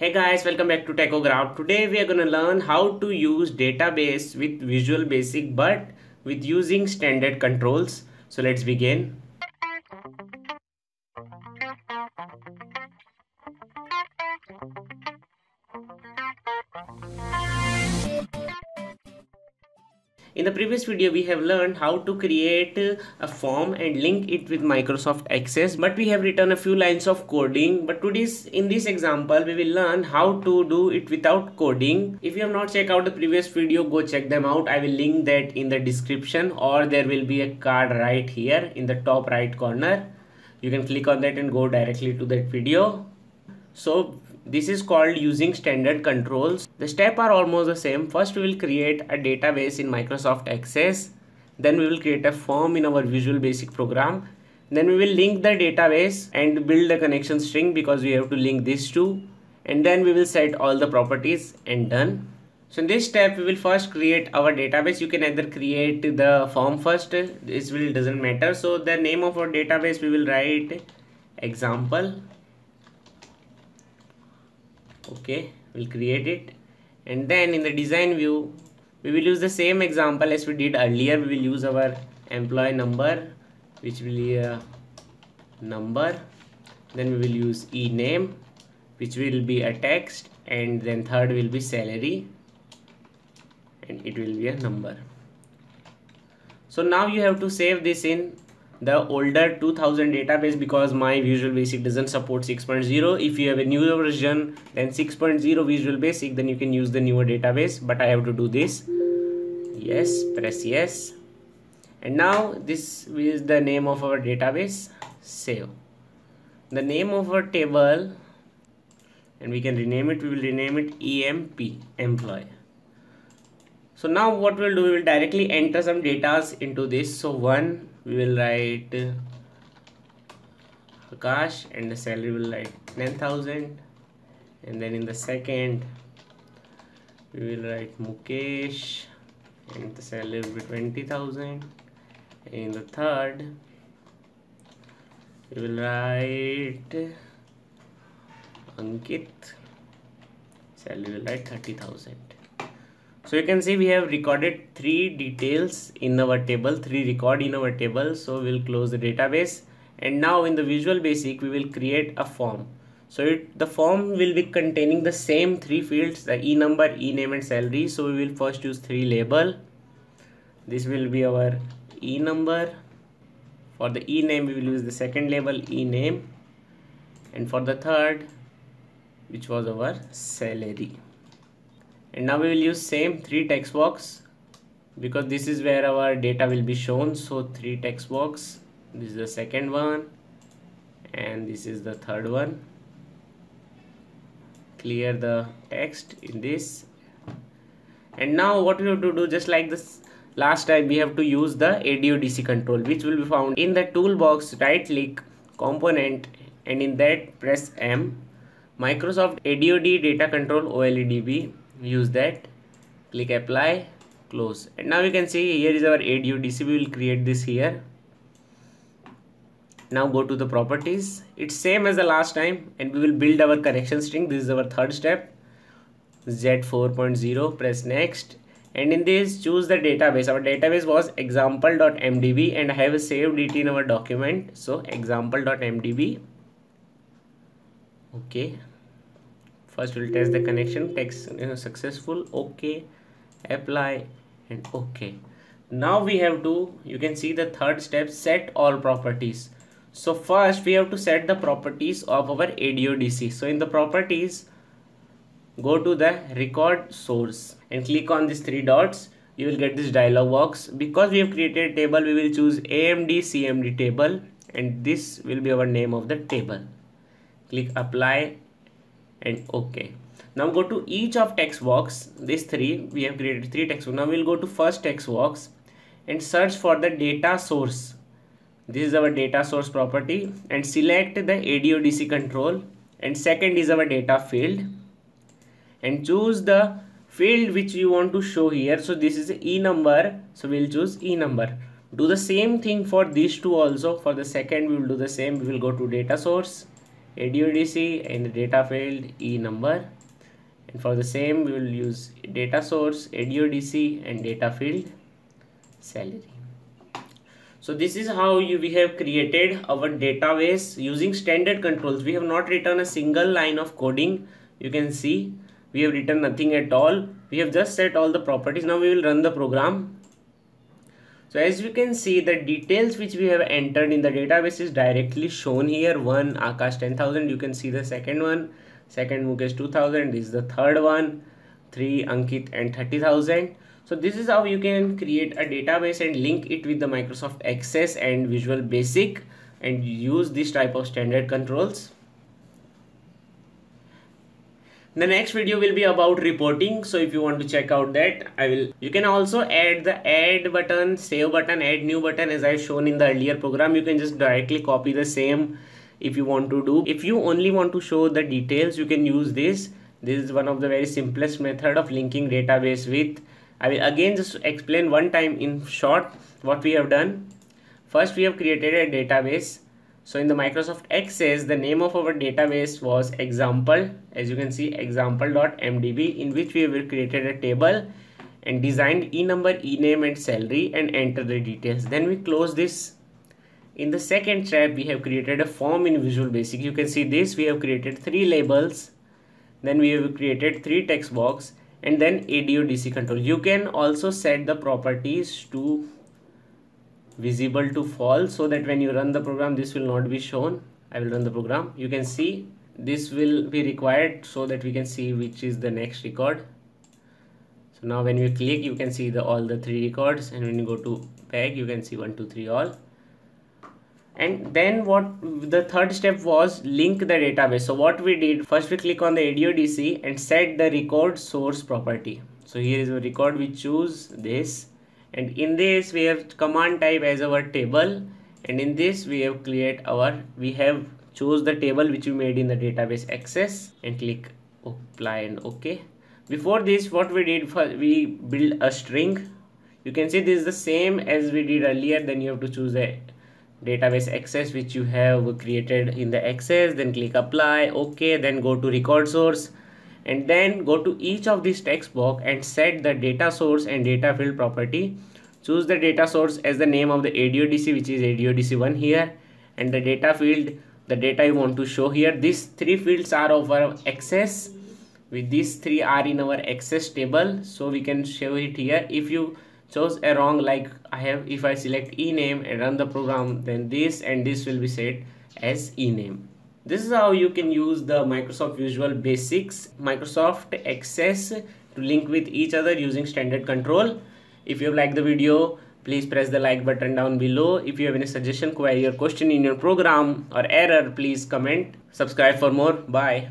Hey guys, welcome back to Techogram. Today we are going to learn how to use database with Visual Basic but with using standard controls. So let's begin. In the previous video, we have learned how to create a form and link it with Microsoft Access, but we have written a few lines of coding. But in this example, we will learn how to do it without coding. If you have not checked out the previous video, go check them out. I will link that in the description, or there will be a card right here in the top right corner. You can click on that and go directly to that video. So this is called using standard controls. The steps are almost the same. First, we will create a database in Microsoft Access. Then we will create a form in our Visual Basic program. Then we will link the database and build a connection string because we have to link these two. And then we will set all the properties and done. So in this step, we will first create our database. You can either create the form first. This really doesn't matter. So the name of our database, we will write example. Okay, we'll create it, and then in the design view we will use the same example as we did earlier. We will use our employee number, which will be a number. Then we will use e-name, which will be a text, and then third will be salary, and it will be a number. So now you have to save this in the older 2000 database because my Visual Basic doesn't support 6.0. If you have a newer version than 6.0 Visual Basic, then you can use the newer database, but I have to do this. Yes, press yes. And now this is the name of our database. Save. The name of our table, and we can rename it. We will rename it EMP, employee. So now what we'll do, we will directly enter some datas into this. So one, we will write Akash, and the salary will write 10,000, and then in the second we will write Mukesh, and the salary will be 20,000, and in the third we will write Ankit, salary will write 30,000. So you can see we have recorded three details in our table, three record in our table. So we'll close the database, and now in the Visual Basic we will create a form. So the form will be containing the same three fields, the e-number, e-name and salary. So we will first use three label. This will be our e-number. For the e-name we will use the second label, e-name, and for the third, which was our salary. And now we will use same three text box because this is where our data will be shown. So three text box, this is the second one, and this is the third one. Clear the text in this. And now what we have to do, just like this last time, we have to use the ADODC control, which will be found in the toolbox. Right click component, and in that press M. Microsoft ADOD data control OLEDB. Use that, click apply, close, and now you can see here is our ADODC. We will create this here. Now go to the properties. It's same as the last time, and we will build our connection string. This is our third step. Z4.0, press next, and in this choose the database. Our database was example.mdb, and I have saved it in our document. So example.mdb. okay, first we'll test the connection. Text successful, okay, apply, and okay. Now we have to, you can see the third step, set all properties. So first we have to set the properties of our ADODC. So in the properties, go to the record source and click on these three dots. You will get this dialog box. Because we have created a table, we will choose AMD CMD table, and this will be our name of the table. Click apply and okay. Now go to each of text box, these three, we have created three text box. Now we'll go to first text box and search for the data source. This is our data source property, and select the ADODC control, and second is our data field, and choose the field which you want to show here. So this is e-number, so we'll choose e-number. Do the same thing for these two also. For the second we will do the same. We will go to data source ADODC in the data field E number, and for the same we will use data source ADODC and data field salary. So this is how we have created our database using standard controls. We have not written a single line of coding. You can see we have written nothing at all. We have just set all the properties. Now we will run the program. So as you can see, the details which we have entered in the database is directly shown here. One, Akash 10,000. You can see the second one. Second, Mukesh 2,000. This is the third one. Three, Ankit and 30,000. So this is how you can create a database and link it with the Microsoft Access and Visual Basic and use this type of standard controls. The next video will be about reporting, so if you want to check out that, you can also add the add button, save button, add new button as I've shown in the earlier program. You can just directly copy the same if you want to do. If you only want to show the details, you can use this. This is one of the very simplest method of linking database with. I will again just explain one time in short what we have done. First, we have created a database. So in the Microsoft Access, the name of our database was example, as you can see, example.mdb, in which we have created a table and designed E number, E name and salary and enter the details. Then we close this. In the second tab, we have created a form in Visual Basic. You can see this, we have created three labels. Then we have created three text box and then ADODC control. You can also set the properties to visible to false so that when you run the program this will not be shown. I will run the program. You can see this will be required so that we can see which is the next record. So now when you click you can see all the three records, and when you go to back you can see 1, 2, 3 all. And then the third step was link the database. So what we did, first we click on the ADODC and set the record source property. So here is a record, we choose this. And in this we have command type as our table, and in this we have chose the table which we made in the database access, and click apply and OK. Before this what we did, we build a string. You can see this is the same as we did earlier. Then you have to choose the database access which you have created in the access, then click apply, OK, then go to record source. And then go to each of these text box and set the data source and data field property. Choose the data source as the name of the ADODC, which is ADODC1 here, and the data field, the data you want to show here. These three fields are of our access. With these three are in our access table, so we can show it here. If you chose a wrong, like if I select E name and run the program, then this and this will be set as E name. This is how you can use the Microsoft Visual Basics, Microsoft Access to link with each other using standard control. If you like the video, please press the like button down below. If you have any suggestion, query or question in your program or error, please comment. Subscribe for more. Bye.